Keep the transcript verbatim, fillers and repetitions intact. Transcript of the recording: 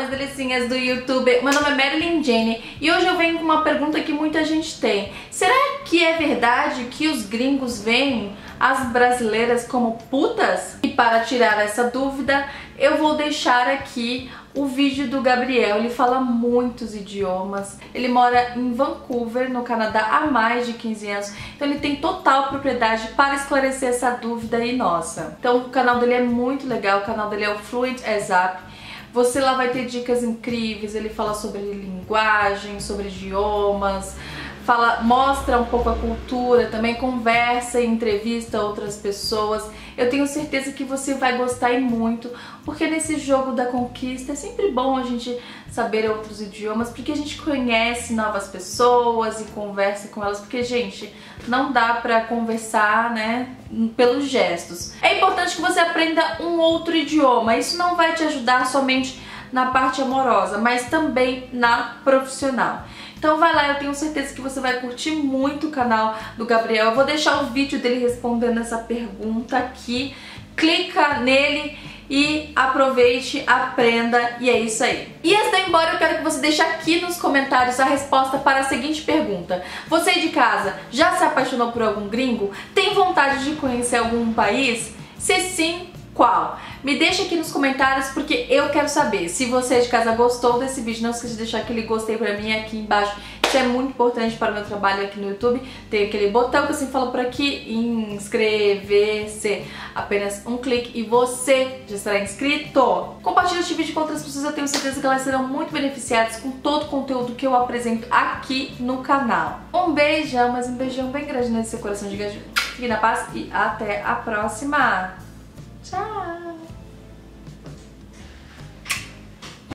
jovens delicinhas do YouTube, meu nome é Marilyn Jane e hoje eu venho com uma pergunta que muita gente tem. Será que é verdade que os gringos veem as brasileiras como putas? E para tirar essa dúvida, eu vou deixar aqui o vídeo do Gabriel. Ele fala muitos idiomas, ele mora em Vancouver, no Canadá, há mais de quinze anos, então ele tem total propriedade para esclarecer essa dúvida aí nossa. Então o canal dele é muito legal, o canal dele é o Fluent Asap. Você lá vai ter dicas incríveis, ele fala sobre linguagem, sobre idiomas, fala, mostra um pouco a cultura, também conversa e entrevista outras pessoas. Eu tenho certeza que você vai gostar e muito, porque nesse jogo da conquista é sempre bom a gente saber outros idiomas, porque a gente conhece novas pessoas e conversa com elas, porque, gente, não dá pra conversar, né, pelos gestos. É importante que você aprenda um outro idioma, isso não vai te ajudar somente na parte amorosa, mas também na profissional. Então vai lá, eu tenho certeza que você vai curtir muito o canal do Gabriel. Eu vou deixar o vídeo dele respondendo essa pergunta aqui. Clica nele e aproveite, aprenda, e é isso aí. E antes de eu ir embora, eu quero que você deixe aqui nos comentários a resposta para a seguinte pergunta. Você de casa já se apaixonou por algum gringo? Tem vontade de conhecer algum país? Se sim, qual? Me deixa aqui nos comentários porque eu quero saber. Se você de casa gostou desse vídeo, não esqueça de deixar aquele gostei pra mim aqui embaixo. Isso é muito importante para o meu trabalho aqui no YouTube. Tem aquele botão que eu sempre falo por aqui, inscrever-se. Apenas um clique e você já será inscrito. Compartilha este vídeo com outras pessoas, eu tenho certeza que elas serão muito beneficiadas com todo o conteúdo que eu apresento aqui no canal. Um beijão, mas um beijão bem grande nesse seu coração gigante. Fique na paz e até a próxima. Tchau!